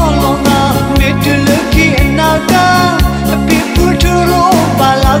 Hãy subscribe cho kênh Ghiền Mì Gõ để không bỏ lỡ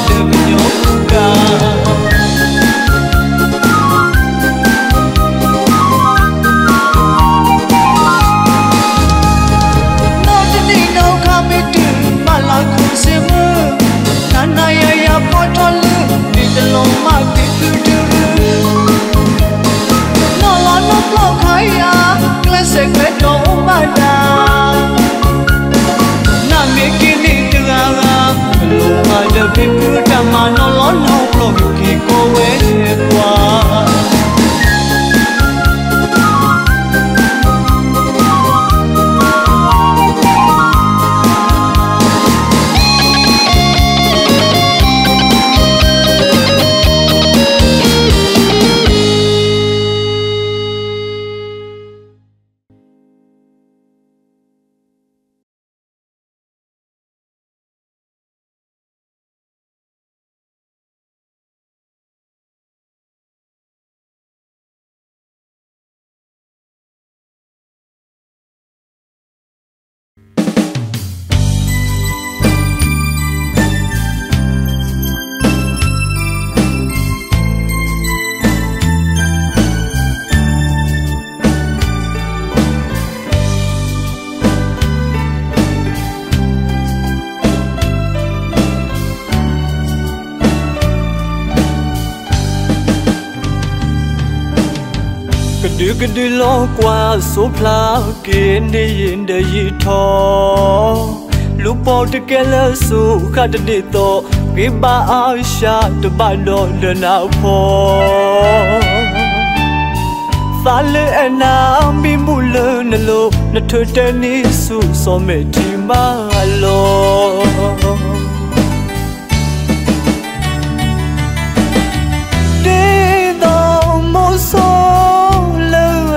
những video hấp dẫn. gede lo qua so pla kende yende yitho lupo te kele so khad de to ke ba a sha de ba do de na pho Sale ana mi mulu na lo na thute ni su so me ti ma lo De do mo so le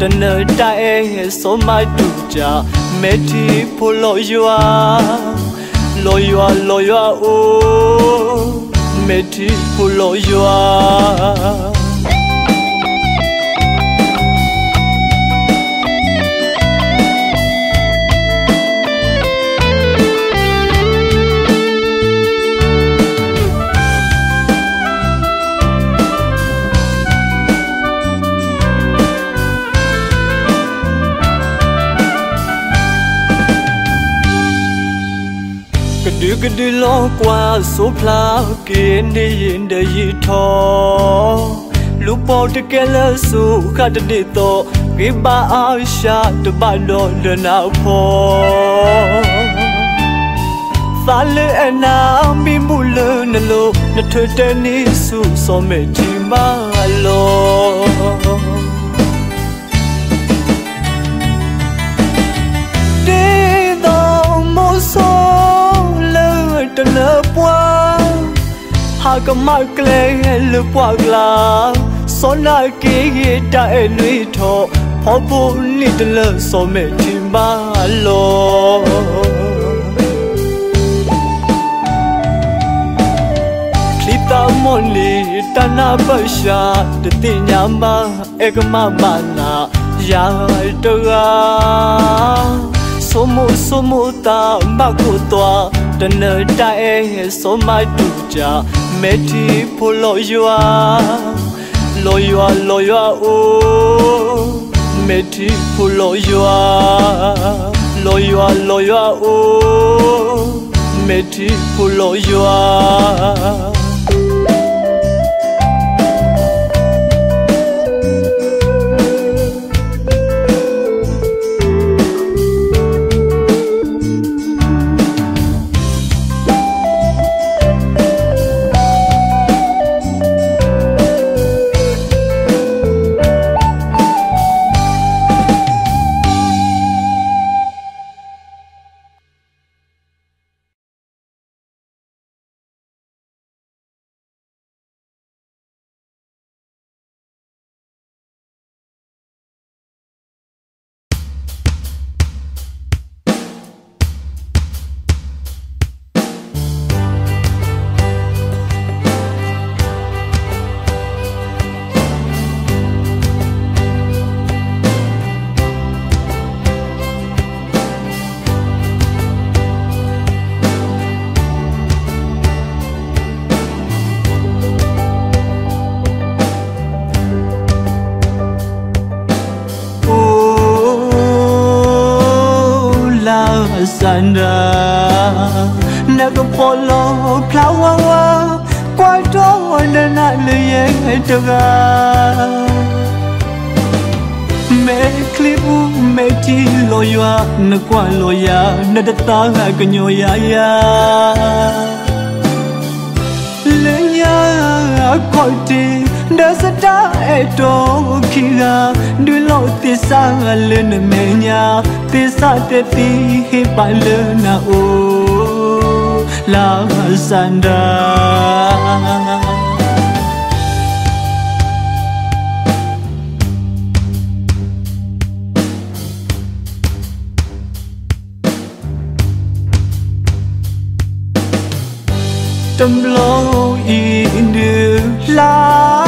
tana tae soma tuja meti poloywa loywa loywa o meti poloywa Gede lo qua so pla kende yende yitho lupo te kele so khad de to ke ba a sha de ba do de na pho Sale ana mi mulu na lo na thute ni su so me ti ma lo De do mo so Le poids, ha comme ma clé le poids là, son a qui ta et nuit trop, pour vous ni de le sommet du malo. Clita mon lit, ta n'a pas chat, de tignama, et que ma mana, ya te Somo somo ta makutwa tana tae soma tuja meti poloywa loywa loywa o meti poloywa loywa loywa o meti poloywa ta là cái nhồi ya ya lên ya coi đi đã rất đã ai đó khi ra đôi lối tia sáng lên mẹ nhà tia sáng tia ti khi bạn lên nào là Sandra Tâm lâu y đưa lá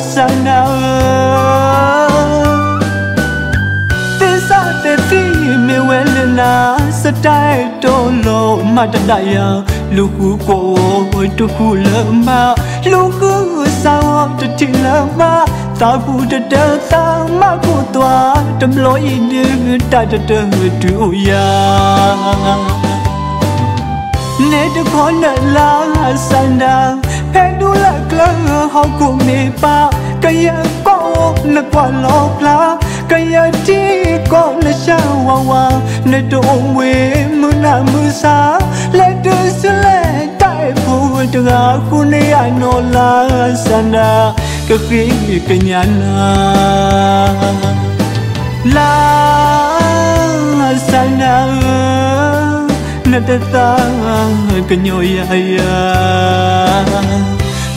xa nào tay đổ lộ mà đã đại à lúc cô ôi tôi khu lỡ mà lúc sao tôi chỉ lỡ mà ta bu đã đỡ ta mà của tòa đâm lối đưa ta đã đỡ trụ ya nè đừng có nợ lá san đà hẹn đu lại lỡ họ của mẹ ba cây có là quả lộc lá cây chỉ có là sao hoa hoa nơi đổ quê mưa là mưa xa lệ đưa xưa lệ tại phố trường à khu này anh nói là sana cái khi cái nhà là sana nơi ta cái nhồi ai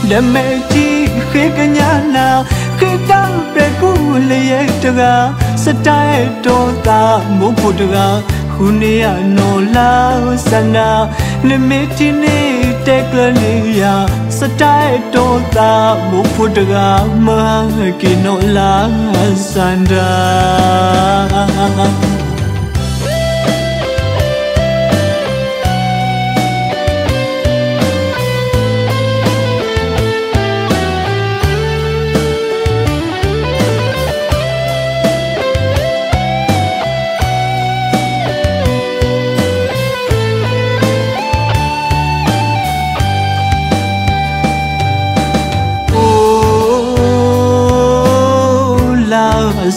để mẹ chi khi cái nhà nào khi đang về khu lệ trường à sẽ trái đôi ta muốn phụ trường à Unia no la sana limitini teklania satai tota mupudaga ma kino la sanda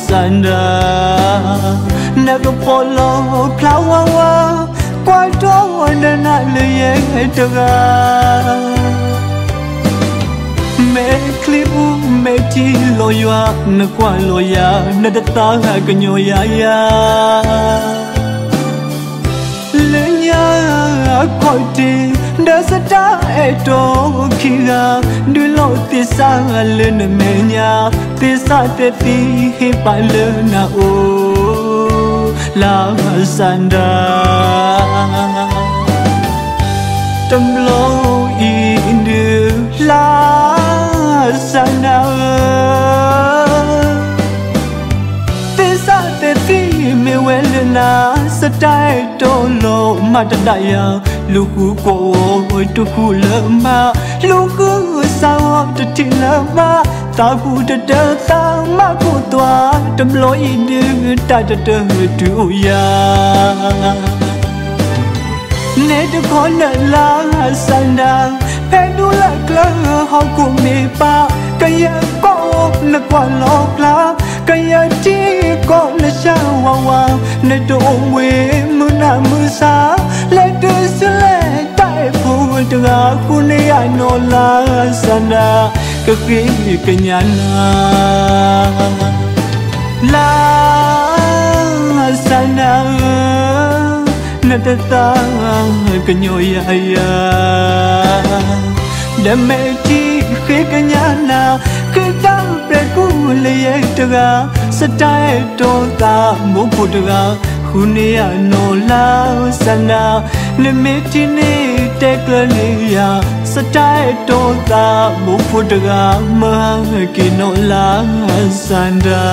Sanda never follow flower quite all the night make clip make tea loya na qua loya na the tongue like a new ya coi đi đã rất đã eto khi ra đôi lối tia sáng lên mẹ nhà tia sáng tia ti khi bạn lớn nào là Sanda trong lối in đường là Sanda tia sáng tia ti mẹ quên lên à sẽ trái đổ lộ mà đã đại à lúc cô ôi tôi khu lỡ mà lúc sao tôi chỉ lỡ mà ta bu đã đỡ ta mà của tòa đâm lối đưa ta đã đỡ trụ ya nè đừng có nợ lá Sanda hẹn đu lại lỡ họ của mẹ ba cây có là quả lộc lá cây chỉ có là sao hoa hoa nơi đổ quê mưa là mưa xa lệ đưa xưa lệ tại phố trường à khu này anh nói là sana cái khi cái nhà là sana nơi ta cái nhồi ai để mẹ chi khi cái nhà nào khi đang về khu lệ trường à sẽ trái đôi ta muốn phụ trường à Unia no la sana limitini teklania satai tota mupudaga ma kino la sanda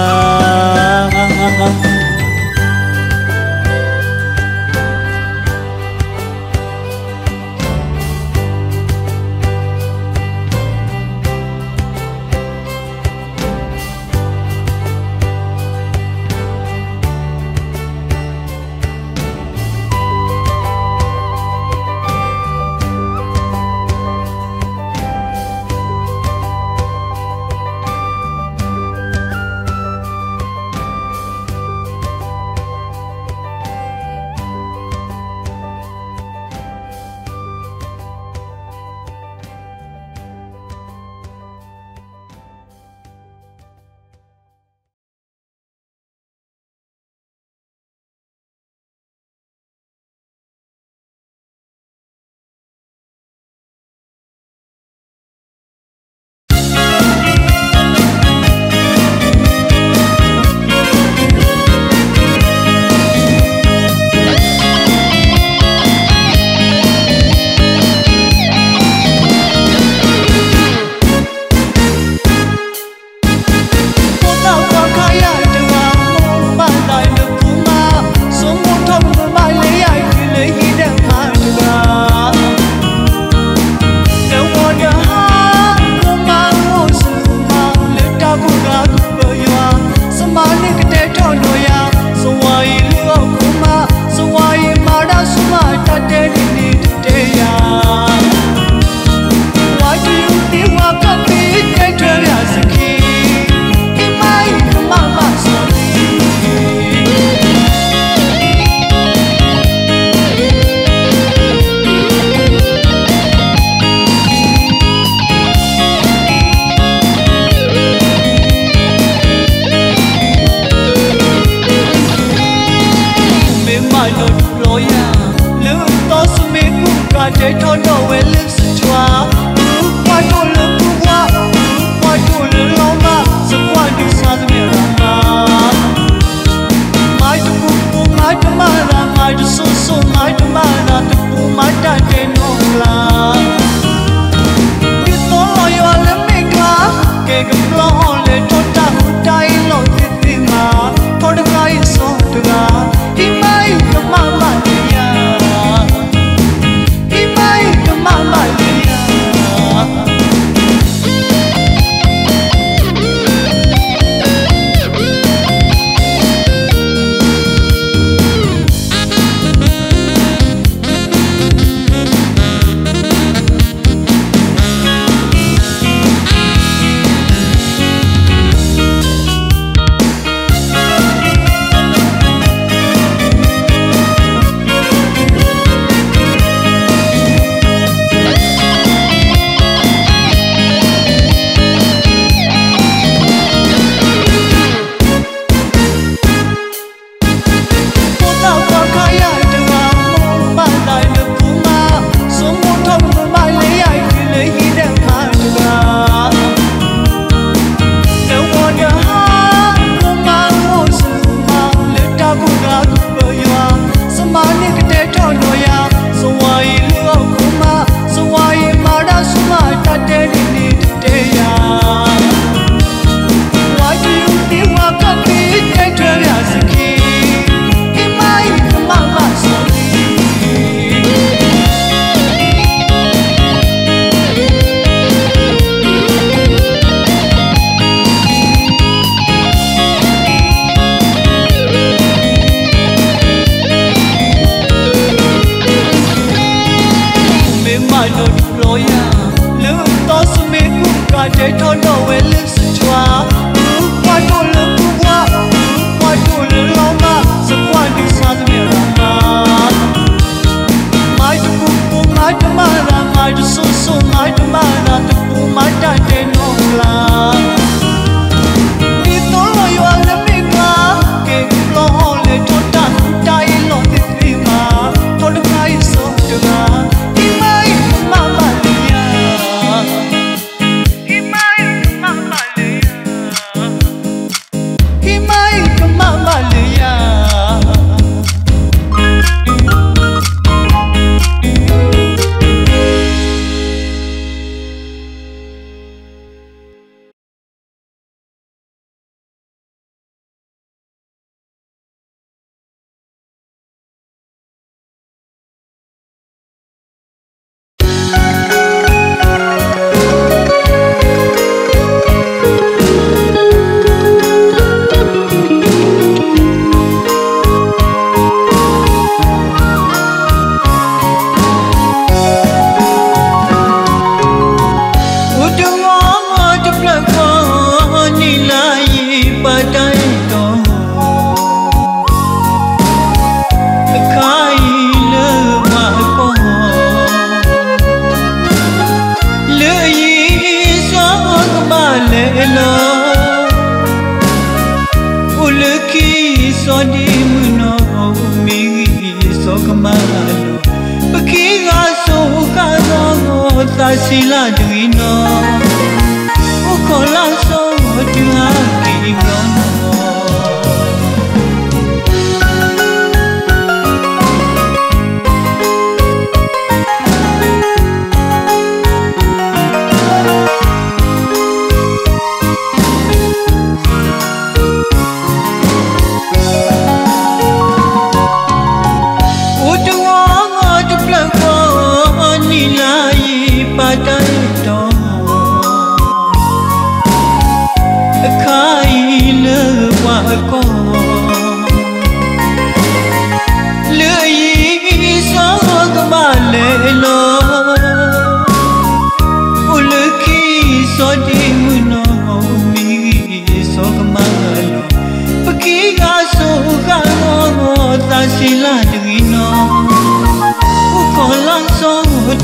I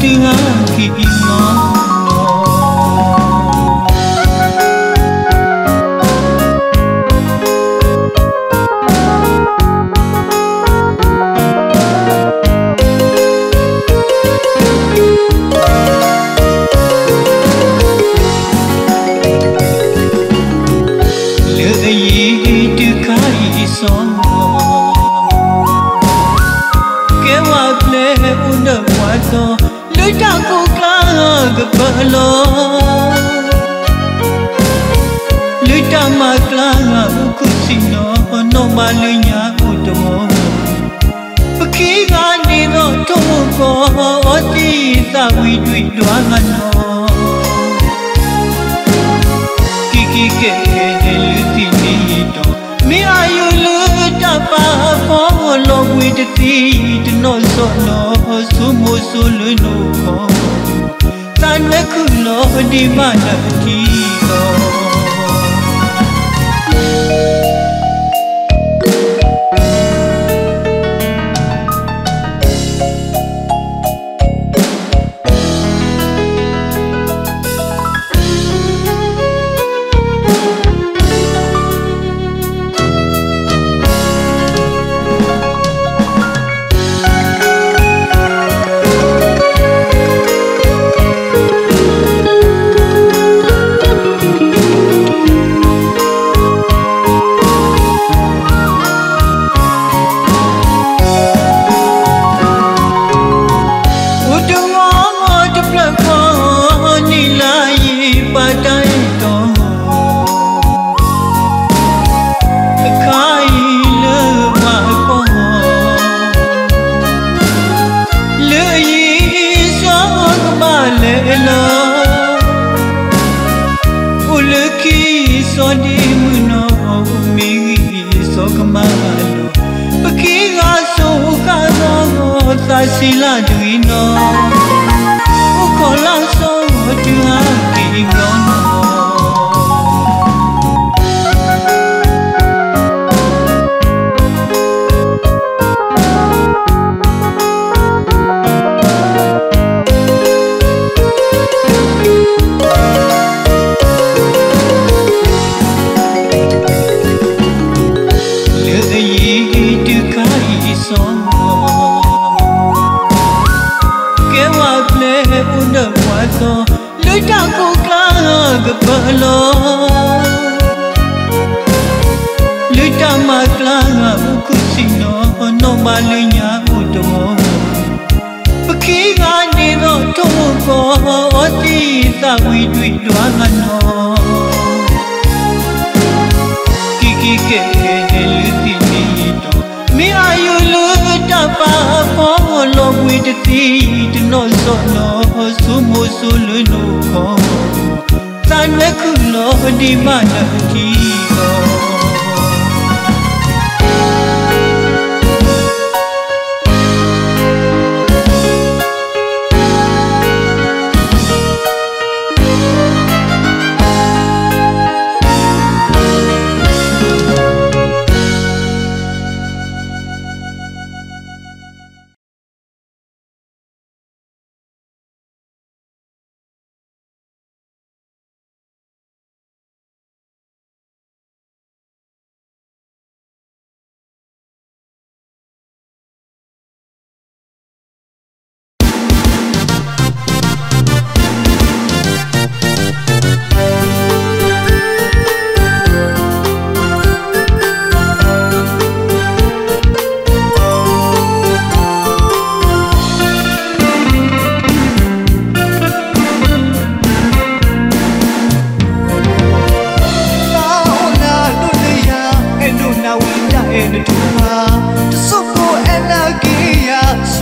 tiếng kỳ nhỏ. Em là kia,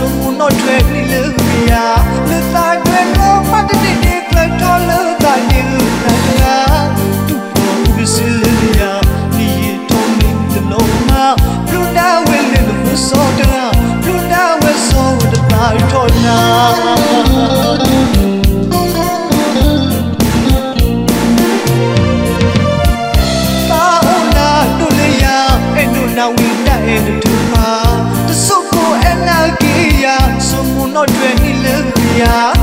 dù muốn nói chuyện đi lỡ Hãy subscribe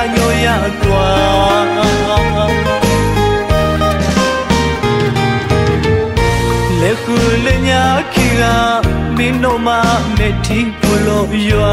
呀哟呀挂。Lekulnya kia minoma meti pulo ya.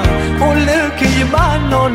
Only khi bạn nó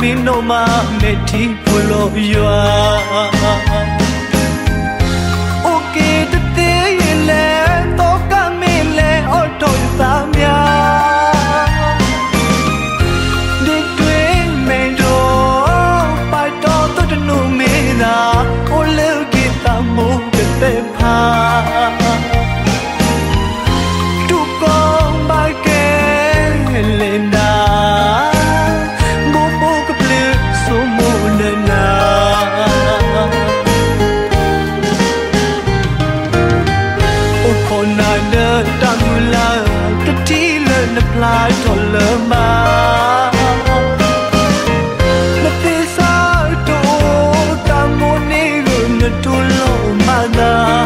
Minoma meti pulo ya. Oke te le toka mele otoi tamia. De twin mendo pai to totnu meda ole kita mo te pa. Lại thổ lỡ mà Mà thế sao đủ Ta muốn đi gửi ngân thu lộ mà ta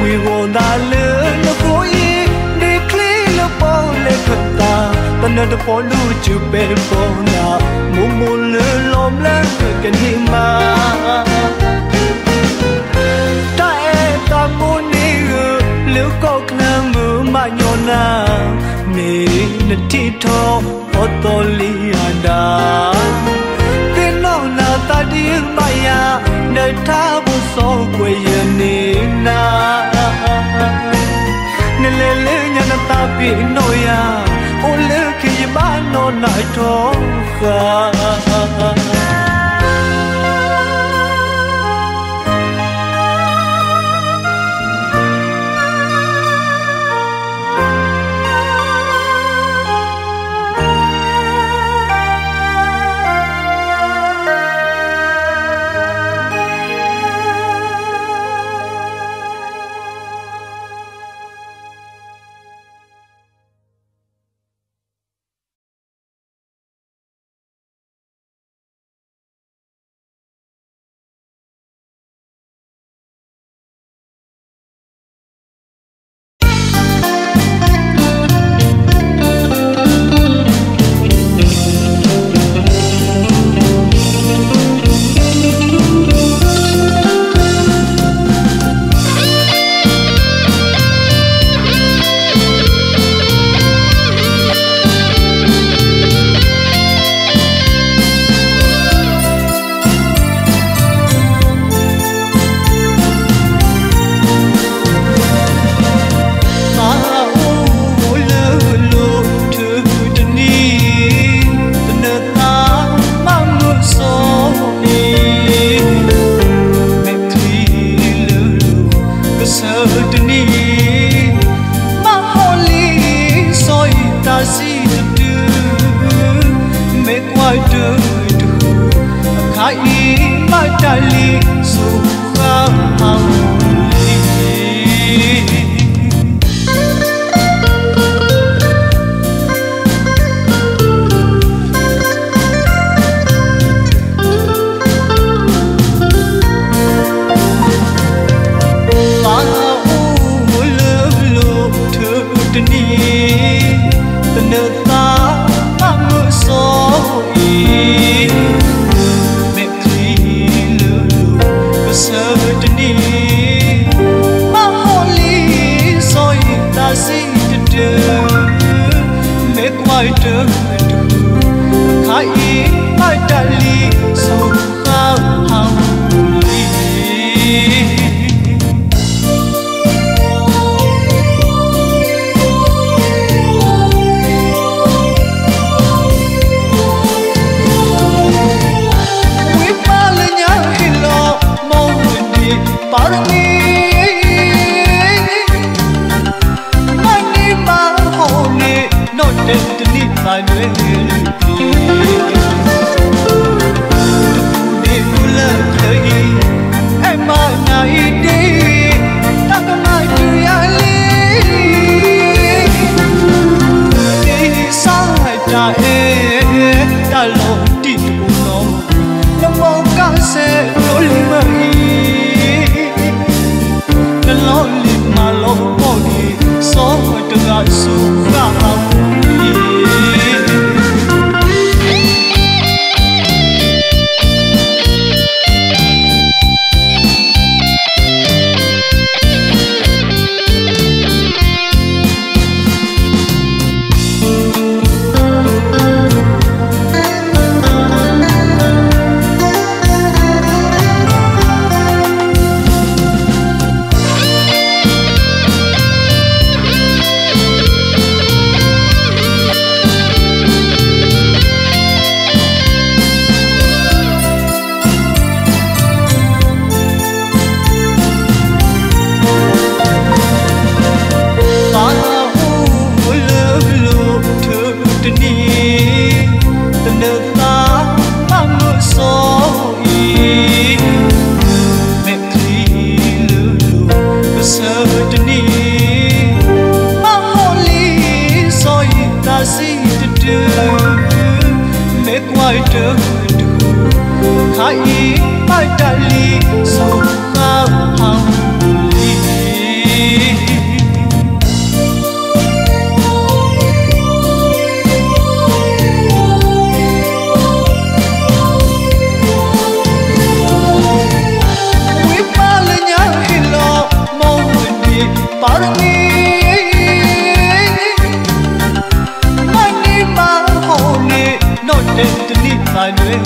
Nguy ngô ta lỡ nó khối ý Để khí lỡ bao lệ thật ta Ta nơi ta phó lưu chứ bê vô ngà Mù mù lỡ lòm lỡ gửi kênh hi mà Ta em ta muốn đi gửi Lỡ có khá ngờ mà nhỏ na mê nè thi thô Otoliada Tên nó là ta điên maya Nơi tha vô số quê yên nền na Nên lê lê nhà nà ta bị nổi à Ô lê khi bá nó lại thô khá nước ta mang mưa gió ý mẹ khi lưu lưu có sơ trên đi mà họ lý rồi ta sinh trên trời mẹ ngoài trời khai ý ai đã lý rồi khao hào I để lời thơ ý em mà ngày đi ta có mai cười ai lý đi xa ta ê ta lòng đi tụ nó mong cả sẽ nỗi mơ nên lo lịp mà lo bỏ đi xóa khỏi từng ai xuống ra lòng khai ý ai đã lý rồi khao hao lý quý ba lê nhá khi lo mong người đi ba lê anh đi mà hồ nị nói đến tình đi tài nơi.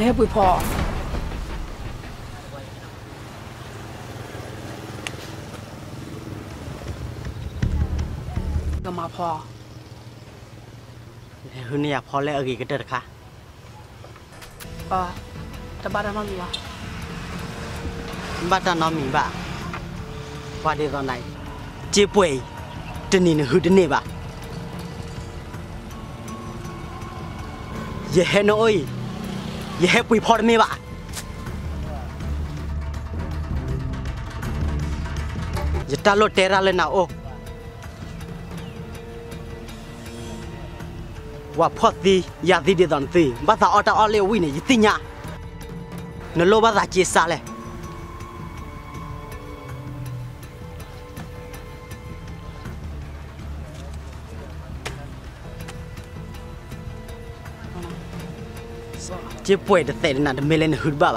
Ne bouille pas. Comme ma part. Vous n'y a pas l'air de la carte. Ah, t'as pas de mamie. Bata nomi ba. Pas de ronai. T'es pouille. Tenez-le, vous tenez pas. J'ai hène oi. J'ai hèpouille pour me ba. J'ai talot terra le na o. Và phát đi, nhà đi đón đi, bắt ta ở đâu leo uy này gì tin nhá, nó lô bắt ta chia xa này, chỉ bơi được tệ là được mấy lần hụt ba,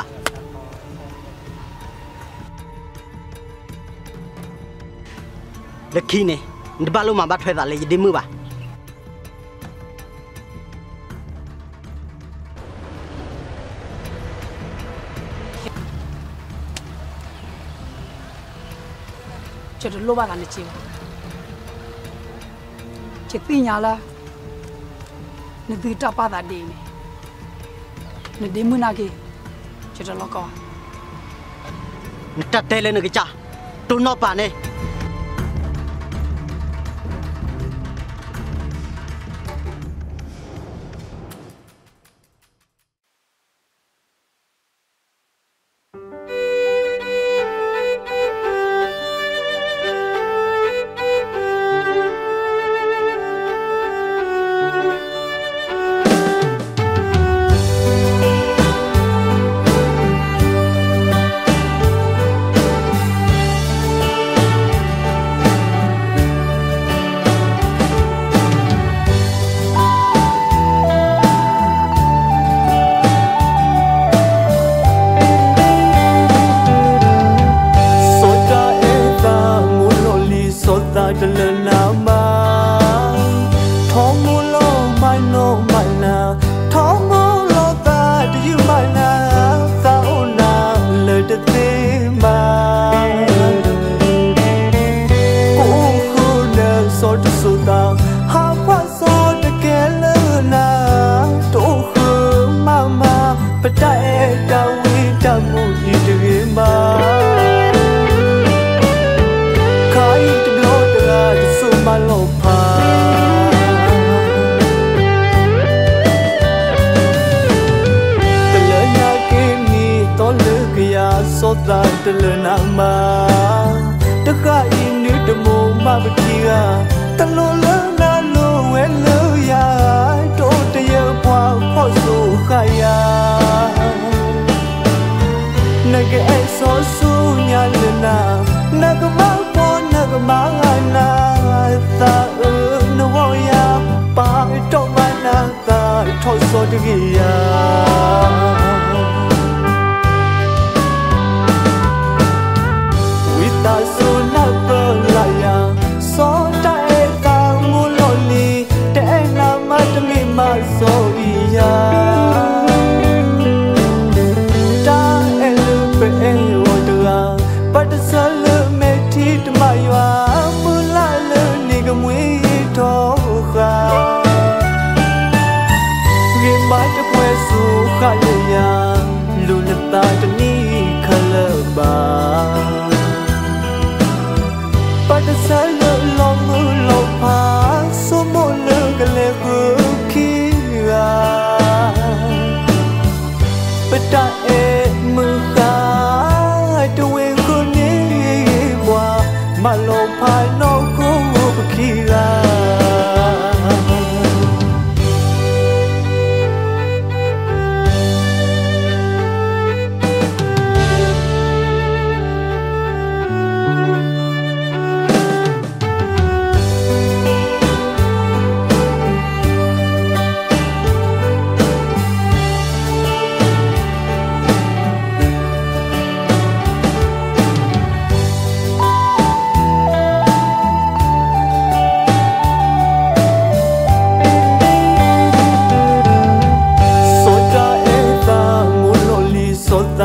được khi này, được ba lô mà bắt thuê ra lấy đi mua ba. Chỉ được lô ba là được chỉ tin nhà là nên từ trà ba đã đi này nên đi mua na kì chỉ được lo con nên trà tê lên được cái cha tôi nói bà này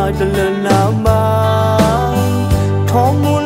Hãy subscribe cho kênh Ghiền Mì Gõ để không bỏ lỡ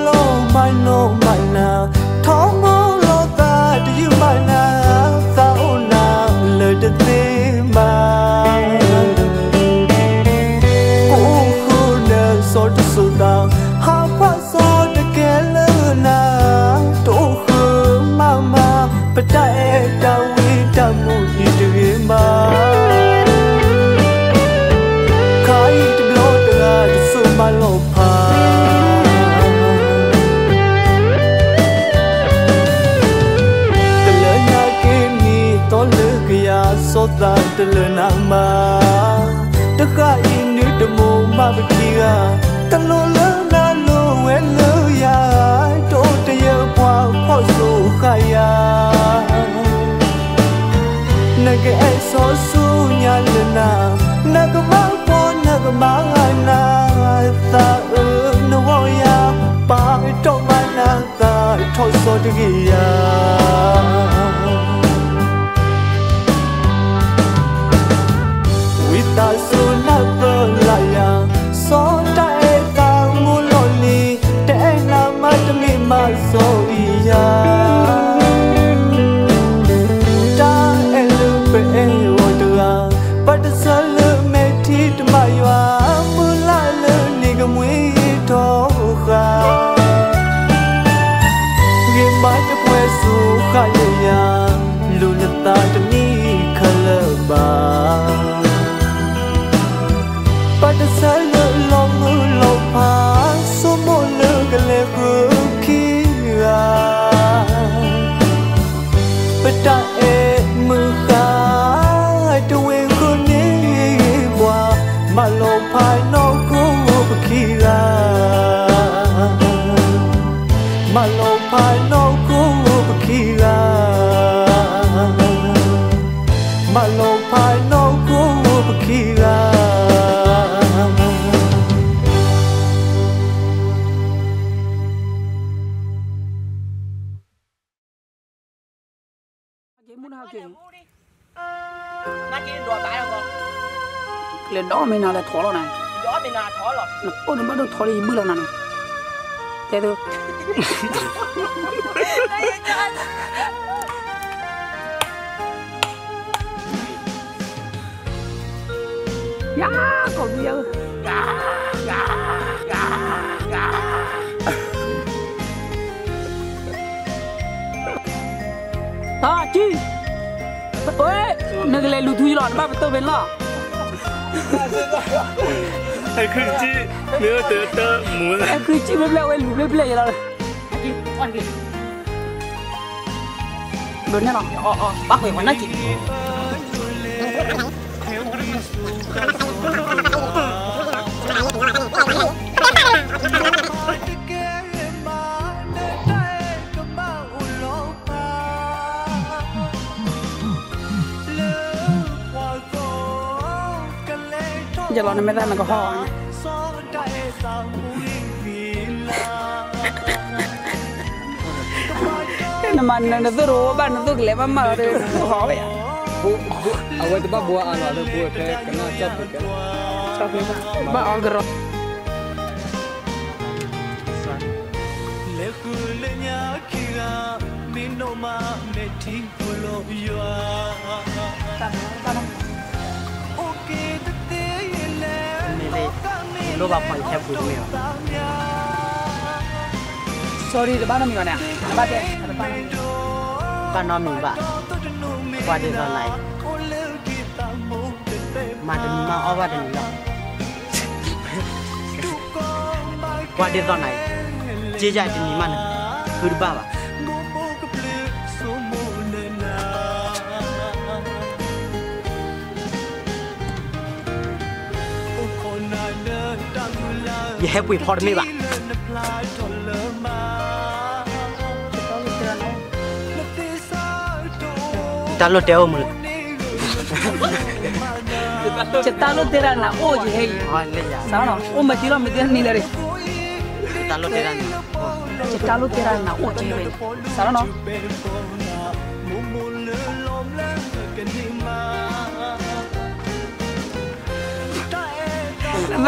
Mì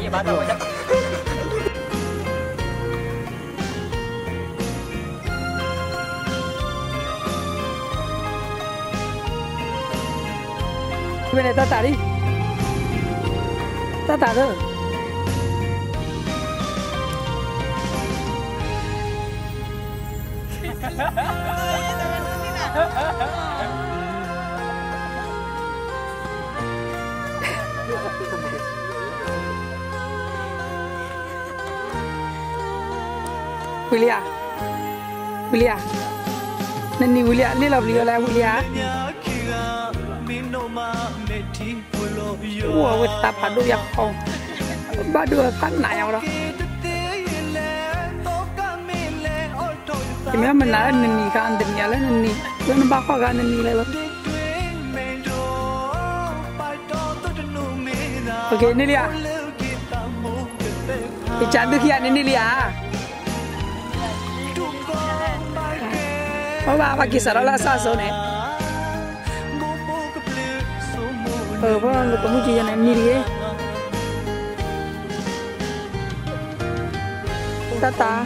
也把它我。 William, William, nani William, ni love William, William. Wow, kita dapat dua yang kau, berdua kan naik orang. Kami menarik nani kan dunia le nani, jangan bawa kan nani le. Okay, ni dia. Ikan tu kian ni dia. Mama apa kisah orang sahaja ni. Orang tu kamu juga ni miri. Tata.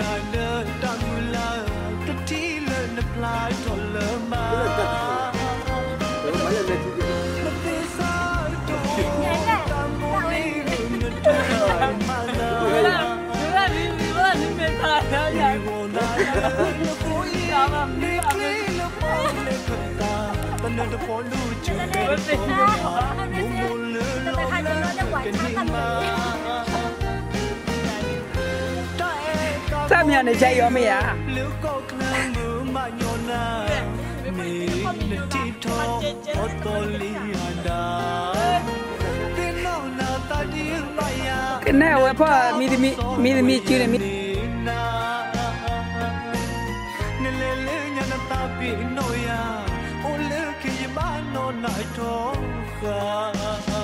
Sao nhà này chạy vô mày à? Cái này là phải mi chưa này mi. Noya, only keep on on night.